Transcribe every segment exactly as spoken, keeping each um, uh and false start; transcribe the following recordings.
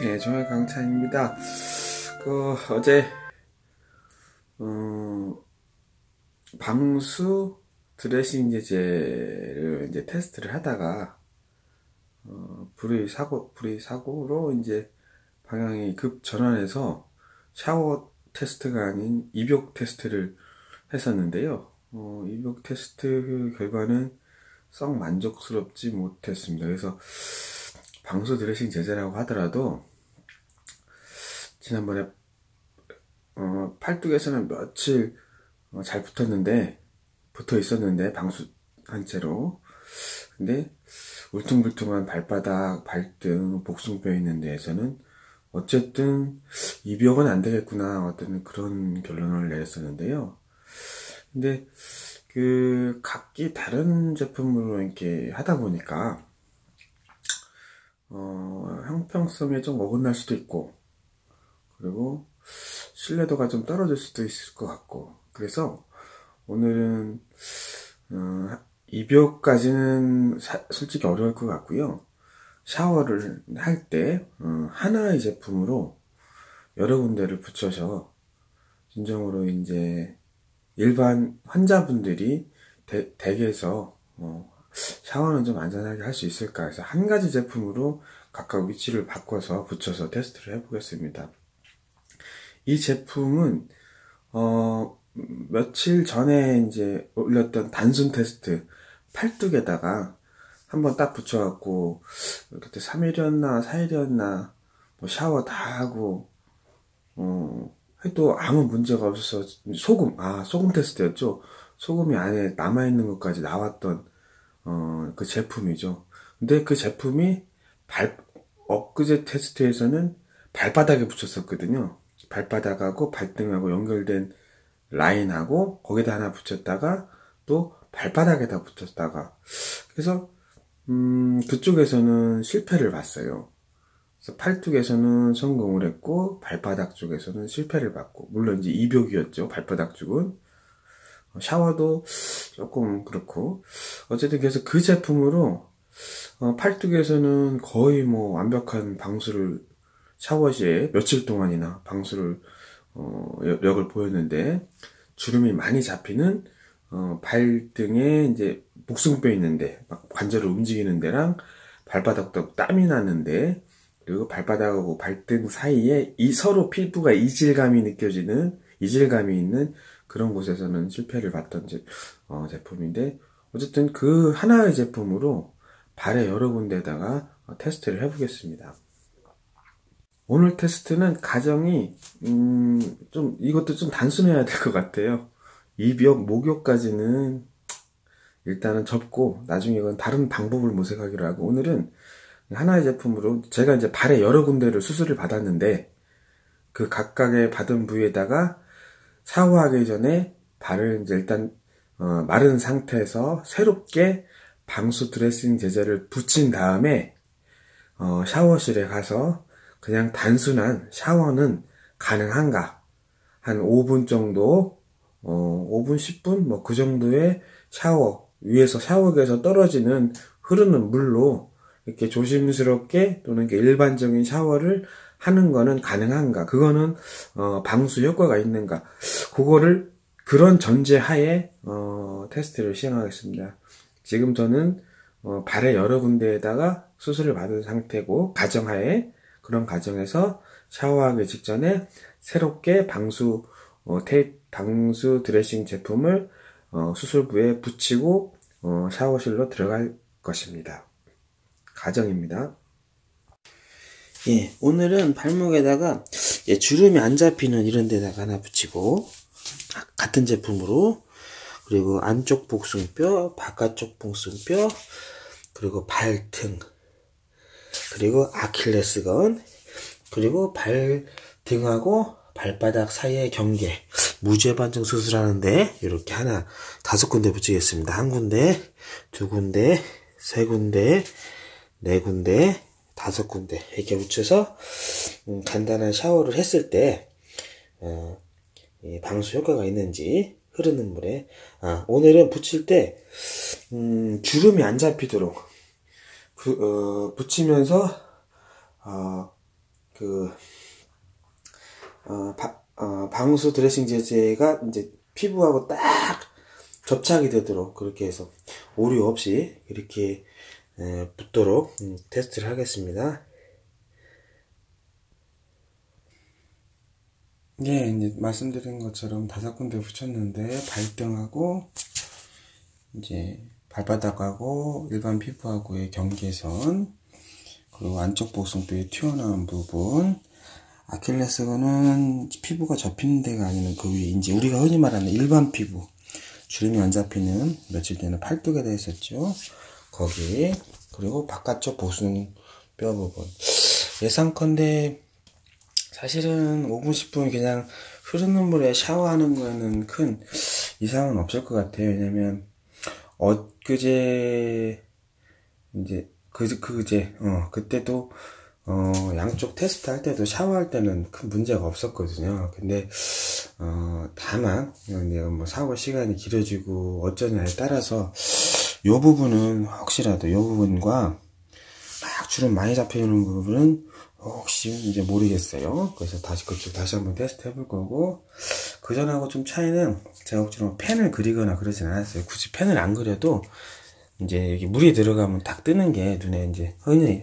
예, 저는 강찬입니다. 그 어제 음, 방수 드레싱 제제를 이제 테스트를 하다가 어, 불의 사고 불의 사고로 이제 방향이 급 전환해서 샤워 테스트가 아닌 입욕 테스트를 했었는데요. 어, 입욕 테스트 결과는 썩 만족스럽지 못했습니다. 그래서 방수 드레싱 제제라고 하더라도 지난번에 어, 팔뚝에서는 며칠 어, 잘 붙었는데 붙어 있었는데 방수 한 채로, 근데 울퉁불퉁한 발바닥, 발등, 복숭뼈 있는 데에서는 어쨌든 입욕은 안 되겠구나, 어떤 그런 결론을 내렸었는데요. 근데 그 각기 다른 제품으로 이렇게 하다 보니까 어, 형평성에 좀 어긋날 수도 있고, 그리고 신뢰도가 좀 떨어질 수도 있을 것 같고, 그래서 오늘은 어, 입욕까지는 사, 솔직히 어려울 것 같고요. 샤워를 할 때 어, 하나의 제품으로 여러 군데를 붙여서 진정으로 이제 일반 환자분들이 대, 댁에서 어, 샤워는 좀 안전하게 할 수 있을까 해서 한 가지 제품으로 각각 위치를 바꿔서 붙여서 테스트를 해보겠습니다. 이 제품은 어, 며칠 전에 이제 올렸던 단순 테스트 팔뚝에다가 한번 딱 붙여갖고 그때 삼 일이었나 사 일이었나 뭐 샤워 다 하고 어, 해도 아무 문제가 없어서 소금 아 소금 테스트였죠. 소금이 안에 남아있는 것까지 나왔던 어, 그 제품이죠. 근데 그 제품이 발, 엊그제 테스트에서는 발바닥에 붙였었거든요. 발바닥하고 발등하고 연결된 라인하고 거기다 하나 붙였다가 또 발바닥에다 붙였다가, 그래서 음, 그쪽에서는 실패를 봤어요. 그래서 팔뚝에서는 성공을 했고 발바닥 쪽에서는 실패를 봤고, 물론 이제 입욕이었죠. 발바닥 쪽은 샤워도 조금 그렇고, 어쨌든 그래서 그 제품으로 어, 팔뚝에서는 거의 뭐 완벽한 방수를 샤워 시에 며칠 동안이나 방수를 어, 역을 보였는데, 주름이 많이 잡히는 어, 발등에 이제 복숭뼈 있는데 막 관절을 움직이는 데랑 발바닥도 땀이 나는데, 그리고 발바닥하고 발등 사이에 이 서로 피부가 이질감이 느껴지는 이질감이 있는 그런 곳에서는 실패를 봤던 제, 어, 제품인데, 어쨌든 그 하나의 제품으로 발에 여러 군데다가 어, 테스트를 해보겠습니다. 오늘 테스트는 가정이 음, 좀 이것도 좀 단순해야 될 것 같아요. 입욕, 목욕까지는 일단은 접고 나중에 이건 다른 방법을 모색하기로 하고, 오늘은 하나의 제품으로 제가 이제 발에 여러 군데를 수술을 받았는데 그 각각의 받은 부위에다가 샤워하기 전에 발을 이제 일단 어, 마른 상태에서 새롭게 방수 드레싱 제제를 붙인 다음에 어, 샤워실에 가서 그냥 단순한 샤워는 가능한가, 한 오 분 정도 어, 오 분 십 분 뭐 그 정도의 샤워, 위에서 샤워기에서 떨어지는 흐르는 물로 이렇게 조심스럽게 또는 이렇게 일반적인 샤워를 하는 거는 가능한가, 그거는 어, 방수 효과가 있는가, 그거를 그런 전제하에 어, 테스트를 시행하겠습니다. 지금 저는 어, 발에 여러 군데에다가 수술을 받은 상태고, 가정하에 그런 가정에서 샤워하기 직전에 새롭게 방수 어, 테이프, 방수 드레싱 제품을 어, 수술부에 붙이고 어, 샤워실로 들어갈 것입니다. 가정입니다. 예, 오늘은 발목에다가 예, 주름이 안 잡히는 이런 데다가 하나 붙이고, 같은 제품으로, 그리고 안쪽 복숭뼈, 바깥쪽 복숭뼈, 그리고 발등, 그리고 아킬레스건, 그리고 발등하고 발바닥 사이의 경계, 무죄반증 수술하는데 이렇게 하나 다섯 군데 붙이겠습니다. 한 군데, 두 군데, 세 군데, 네 군데, 다섯 군데 이렇게 붙여서 음, 간단한 샤워를 했을 때 어, 이 방수 효과가 있는지, 흐르는 물에 아, 오늘은 붙일 때 음, 주름이 안 잡히도록 그, 어, 붙이면서 어, 그 어, 바, 어, 방수 드레싱 제제가 이제 피부하고 딱 접착이 되도록 그렇게 해서 오류 없이 이렇게 에, 붙도록 음, 테스트를 하겠습니다. 예, 이제 말씀드린 것처럼 다섯 군데 붙였는데 발등하고 이제 발바닥하고 일반 피부하고의 경계선, 그리고 안쪽 복숭뼈의 튀어나온 부분, 아킬레스건은 피부가 접히는 데가 아니면 그 위에 이제 우리가 흔히 말하는 일반 피부, 주름이 안 잡히는 며칠 전에 팔뚝에다 했었죠. 거기, 그리고 바깥쪽 복숭뼈 부분. 예상컨대 사실은 오 분 십 분 그냥 흐르는 물에 샤워하는 거에는 큰 이상은 없을 것 같아요. 왜냐면 엊그제 이제 그, 그제 어 그때도 어 양쪽 테스트 할 때도 샤워할 때는 큰 문제가 없었거든요. 근데 어 다만 뭐 샤워 시간이 길어지고 어쩌냐에 따라서 요 부분은 혹시라도 요 부분과 막 주름 많이 잡히는 부분은 혹시 이제 모르겠어요. 그래서 다시 그쪽 다시 한번 테스트 해볼 거고, 그 전하고 좀 차이는 제가 억지로 펜을 그리거나 그러진 않았어요. 굳이 펜을 안 그려도 이제 여기 물이 들어가면 딱 뜨는 게 눈에 이제 흔히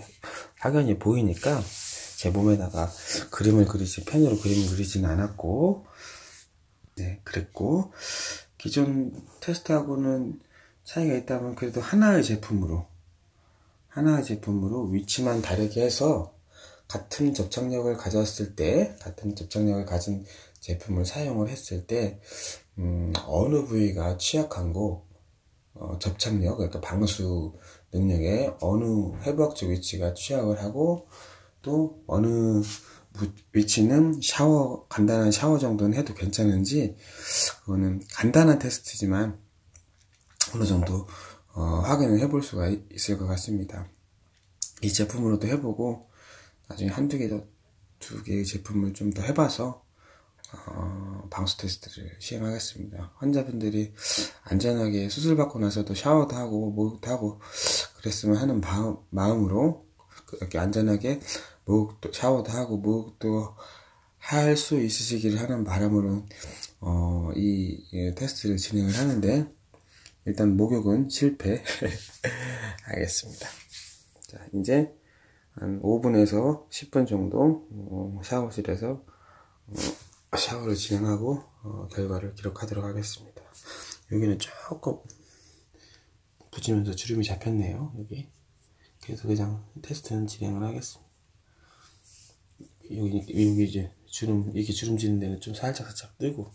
확연히 보이니까 제 몸에다가 그림을 그리지 펜으로 그림을 그리지는 않았고, 네, 그랬고, 기존 테스트하고는 차이가 있다면 그래도 하나의 제품으로 하나의 제품으로 위치만 다르게 해서 같은 접착력을 가졌을 때, 같은 접착력을 가진 제품을 사용을 했을 때, 음, 어느 부위가 취약한고, 어, 접착력, 그러니까 방수 능력에 어느 회복적 위치가 취약을 하고, 또 어느 위치는 샤워, 간단한 샤워 정도는 해도 괜찮은지, 그거는 간단한 테스트지만 어느 정도 어, 확인을 해볼 수가 있을 것 같습니다. 이 제품으로도 해보고, 나중에 한두 개 더, 두 개의 제품을 좀 더 해봐서, 어, 방수 테스트를 시행하겠습니다. 환자분들이 안전하게 수술받고 나서도 샤워도 하고, 목욕도 하고, 그랬으면 하는 마음, 마음으로, 이렇게 안전하게 목욕도, 샤워도 하고, 목욕도 할 수 있으시기를 하는 바람으로, 어, 이, 이 테스트를 진행을 하는데, 일단 목욕은 실패. 하겠습니다. 자, 이제, 한 오 분에서 십 분 정도 어, 샤워실에서 어, 샤워를 진행하고 어, 결과를 기록하도록 하겠습니다. 여기는 조금 붙이면서 주름이 잡혔네요. 여기. 그래서 그냥 테스트는 진행을 하겠습니다. 여기, 여기 이제 주름, 이렇게 주름 지는 데는 좀 살짝 살짝 뜨고,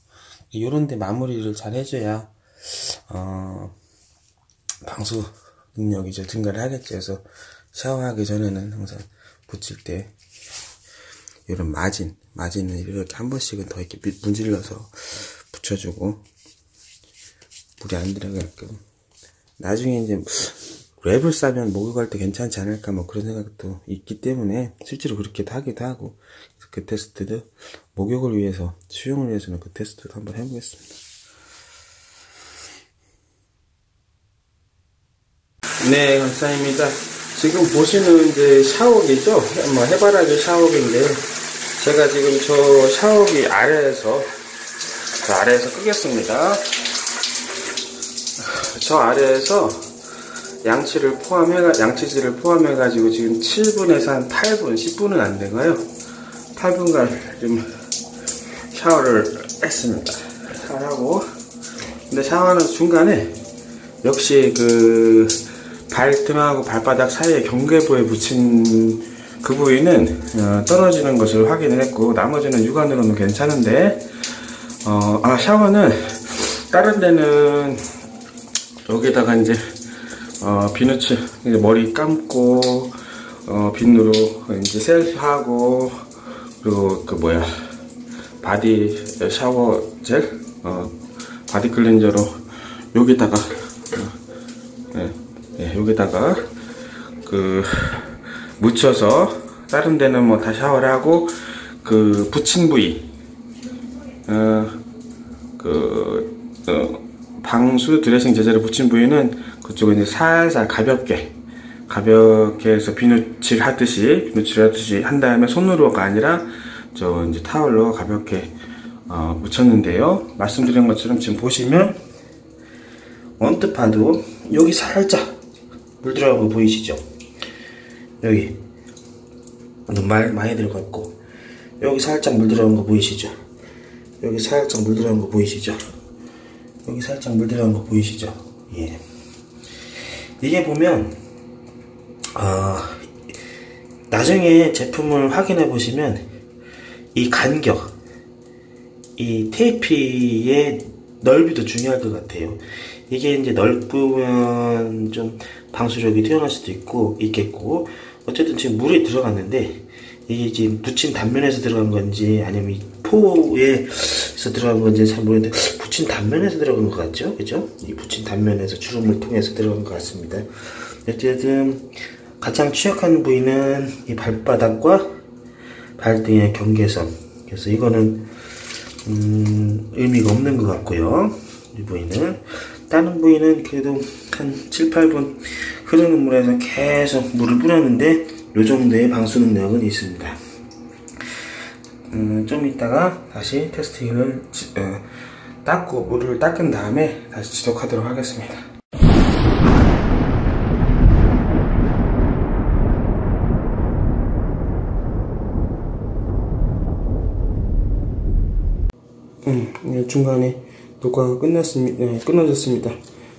요런 데 마무리를 잘 해줘야 어, 방수 능력이 이제 증가를 하겠죠. 그래서 샤워하기 전에는 항상 붙일 때 이런 마진, 마진을 이렇게 한 번씩은 더 이렇게 문질러서 붙여주고 물이 안 들어가게끔. 나중에 이제 랩을 싸면 목욕할 때 괜찮지 않을까 뭐 그런 생각도 있기 때문에 실제로 그렇게도 하기도 하고, 그 테스트도 목욕을 위해서, 수용을 위해서는 그 테스트도 한번 해보겠습니다. 네, 감사합니다. 지금 보시는 이제 샤워기죠? 뭐 해바라기 샤워기인데, 제가 지금 저 샤워기 아래에서, 저 아래에서 끄겠습니다. 저 아래에서 양치를 포함해, 양치질을 포함해가지고 지금 칠 분에서 한 팔 분, 십 분은 안 되고요. 팔 분간 좀 샤워를 했습니다. 샤워하고. 근데 샤워하는 중간에 역시 그, 발등하고 발바닥 사이의 경계부에 붙인 그 부위는 떨어지는 것을 확인을 했고, 나머지는 육안으로는 괜찮은데, 어, 아, 샤워는 다른 데는 여기다가 이제 어, 비누칠, 이제 머리 감고 어, 비누로 이제 셀프하고, 그리고 그 뭐야 바디 샤워 젤, 어, 바디 클렌저로 여기다가 예, 여기다가 그 묻혀서, 다른 데는 뭐 다 샤워를 하고, 그 붙인 부위, 어, 그 어, 방수 드레싱 제제를 붙인 부위는 그쪽에 이제 살살 가볍게 가볍게 해서 비누칠 하듯이 비누칠 하듯이 한 다음에 손으로가 아니라 저 이제 타월로 가볍게 어, 묻혔는데요. 말씀드린 것처럼 지금 보시면 언뜻 봐도 여기 살짝 물 들어간 거 보이시죠? 여기 너무 많이 들어가 있고 여기 살짝 물 들어간 거 보이시죠? 여기 살짝 물 들어간 거 보이시죠? 여기 살짝 물 들어간 거 보이시죠? 예. 이게 보면 어, 나중에 제품을 확인해 보시면 이 간격, 이 테이프의 넓이도 중요할 것 같아요. 이게 이제 넓으면 좀 방수력이 뛰어날 수도 있고 있겠고, 어쨌든 지금 물이 들어갔는데 이게 지금 붙인 단면에서 들어간 건지 아니면 이 포에서 들어간 건지 잘 모르겠는데 붙인 단면에서 들어간 것 같죠? 그죠? 이 붙인 단면에서 주름을 통해서 들어간 것 같습니다. 어쨌든 가장 취약한 부위는 이 발바닥과 발등의 경계선. 그래서 이거는 음, 의미가 없는 것 같고요. 이 부위는. 다른 부위는 그래도 한 칠, 팔 분 흐르는 물에서 계속 물을 뿌렸는데 이 정도의 방수 능력은 있습니다. 음, 좀 이따가 다시 테스팅을 어, 닦고 물을 닦은 다음에 다시 지속하도록 하겠습니다. 음, 중간에 녹화가 끝났습니다. 네, 끊어졌습니다.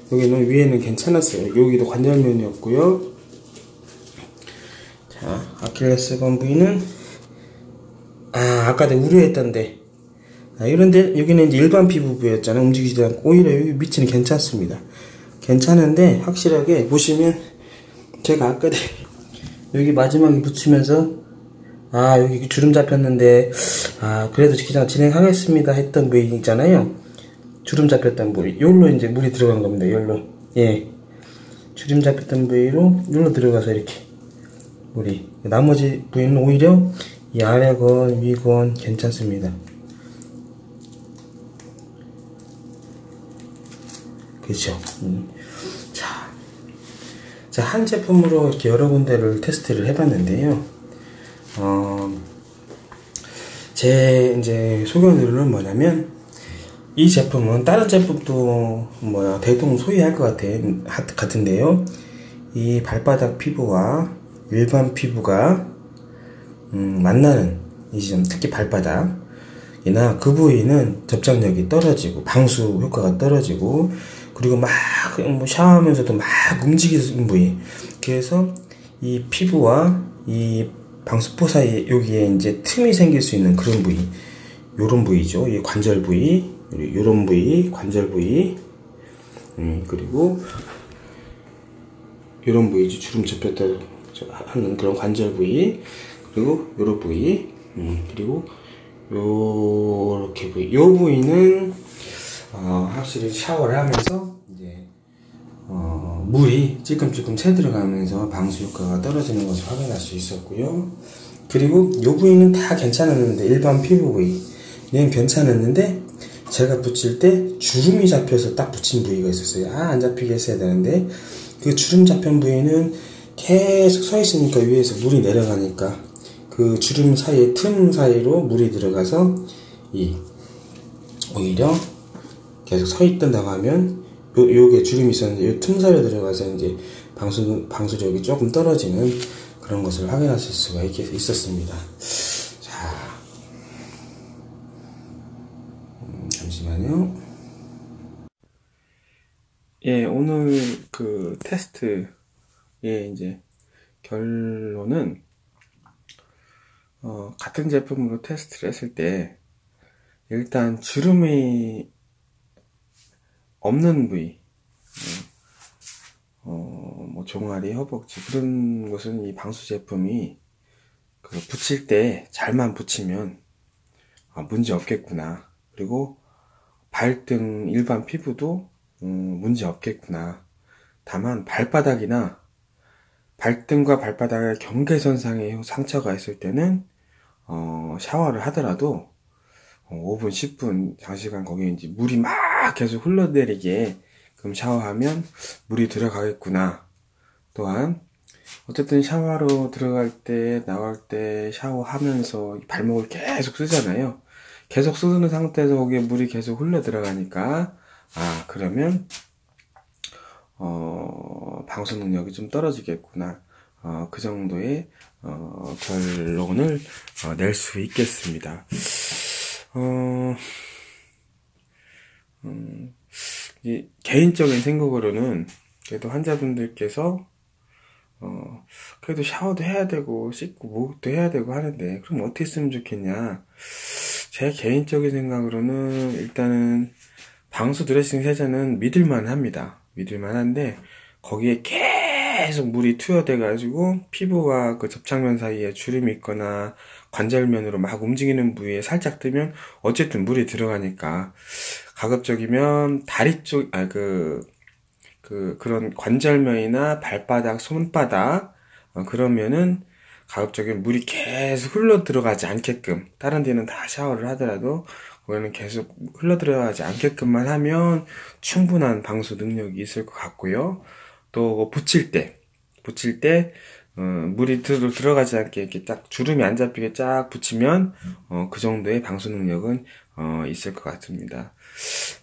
여기는 위에는 괜찮았어요. 여기도 관절면이었고요. 자, 아킬레스건 부위는 아 아까 내가 우려했던데 아, 이런데 여기는 이제 일반 피부부였잖아요. 움직이지도 않고 오히려 여기 밑에는 괜찮습니다. 괜찮은데 확실하게 보시면 제가 아까 여기 마지막에 붙이면서 아 여기 주름 잡혔는데 아 그래도 그냥 진행하겠습니다 했던 부위 있잖아요. 주름 잡혔던 부위 요로 이제 물이 들어간 겁니다. 요로 예 주름 잡혔던 부위로 요로 들어가서 이렇게 물이 나머지 부위는 오히려 이 아래건 위건 괜찮습니다. 그렇죠. 음. 자, 자, 한 제품으로 이렇게 여러 군데를 테스트를 해봤는데요. 어, 제 이제 소견으로는 뭐냐면 이 제품은 다른 제품도 뭐야 대동소이할 것 같아 같은데요. 이 발바닥 피부와 일반 피부가 음, 만나는 이 지점, 특히 발바닥이나 그 부위는 접착력이 떨어지고 방수 효과가 떨어지고 그리고 막 뭐 샤워하면서도 막 움직이는 부위. 그래서 이 피부와 이 방수포 사이에 여기에 이제 틈이 생길 수 있는 그런 부위, 요런 부위죠. 이 관절 부위, 요런 부위, 관절 부위, 음, 그리고 요런 부위죠. 주름 접혔다 하는 그런 관절 부위, 그리고 요런 부위, 음, 그리고 요렇게 부위. 요 부위는 어, 확실히 샤워를 하면서 이제 어, 물이 찔끔찔끔 새 들어가면서 방수 효과가 떨어지는 것을 확인할 수 있었고요. 그리고 이 부위는 다 괜찮았는데 일반 피부 부위는 괜찮았는데 제가 붙일 때 주름이 잡혀서 딱 붙인 부위가 있었어요. 아, 안 잡히게 했어야 되는데 그 주름 잡힌 부위는 계속 서 있으니까 위에서 물이 내려가니까 그 주름 사이에 틈 사이로 물이 들어가서 이 오히려 계속 서 있던다고 하면 요, 요게 주름이 있었는데 요 틈 사이로 들어가서 이제 방수, 방수력이 조금 떨어지는 그런 것을 확인하실 수가 있, 있었습니다. 자, 음, 잠시만요. 예, 오늘 그 테스트의 이제 결론은 어, 같은 제품으로 테스트를 했을 때 일단 주름이 없는 부위, 어, 뭐 종아리, 허벅지 그런 것은 이 방수 제품이 그 붙일 때 잘만 붙이면 아, 문제 없겠구나. 그리고 발등 일반 피부도 음, 문제 없겠구나. 다만 발바닥이나 발등과 발바닥의 경계선상에 상처가 있을 때는 어, 샤워를 하더라도 오 분, 십 분, 장시간 거기에 이제 물이 막 계속 흘러내리게 그럼 샤워하면 물이 들어가겠구나. 또한 어쨌든 샤워하러 들어갈 때 나갈 때 샤워하면서 발목을 계속 쓰잖아요. 계속 쓰는 상태에서 거기에 물이 계속 흘러 들어가니까 아 그러면 어, 방수 능력이 좀 떨어지겠구나. 어, 그 정도의 어, 결론을 어, 낼 수 있겠습니다. 어, 음, 이 개인적인 생각으로는 그래도 환자분들께서 어, 그래도 샤워도 해야 되고 씻고 목욕도 해야 되고 하는데 그럼 어떻게 쓰면 좋겠냐. 제 개인적인 생각으로는 일단은 방수 드레싱 세제는 믿을만 합니다. 믿을만 한데 거기에 계속 물이 투여돼 가지고 피부와 그 접착면 사이에 주름이 있거나 관절면으로 막 움직이는 부위에 살짝 뜨면 어쨌든 물이 들어가니까 가급적이면 다리 쪽, 아, 그, 그, 그런 관절면이나 발바닥, 손바닥, 어, 그러면은 가급적이면 물이 계속 흘러 들어가지 않게끔, 다른 데는 다 샤워를 하더라도 거기는 계속 흘러 들어가지 않게끔만 하면 충분한 방수 능력이 있을 것 같고요. 또 붙일 때, 붙일 때 어, 물이 들어 들어가지 않게 이렇게 딱 주름이 안 잡히게 쫙 붙이면 어, 그 정도의 방수 능력은 어, 있을 것 같습니다.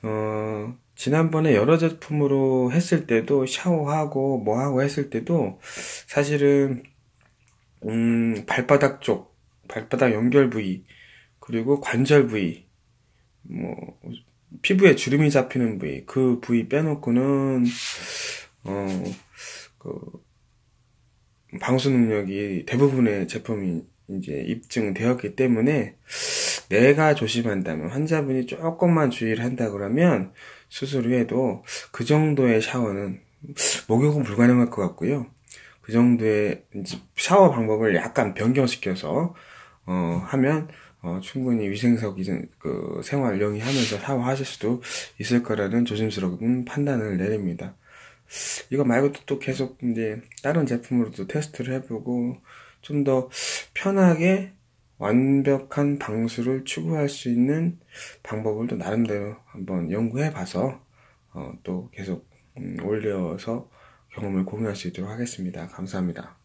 어, 지난번에 여러 제품으로 했을 때도 샤워하고 뭐하고 했을 때도 사실은 음, 발바닥 쪽, 발바닥 연결 부위, 그리고 관절 부위, 뭐 피부에 주름이 잡히는 부위, 그 부위 빼놓고는 어, 그 방수 능력이 대부분의 제품이 이제 입증되었기 때문에 내가 조심한다면, 환자분이 조금만 주의를 한다 그러면 수술 후에도 그 정도의 샤워는, 목욕은 불가능할 것 같고요. 그 정도의 샤워 방법을 약간 변경시켜서 어, 하면 어, 충분히 위생석 그 생활 영위하면서 샤워하실 수도 있을 거라는 조심스러운 판단을 내립니다. 이거 말고도 또 계속 이제 다른 제품으로도 테스트를 해보고 좀 더 편하게 완벽한 방수를 추구할 수 있는 방법을 또 나름대로 한번 연구해봐서 어, 또 계속 음, 올려서 경험을 공유할 수 있도록 하겠습니다. 감사합니다.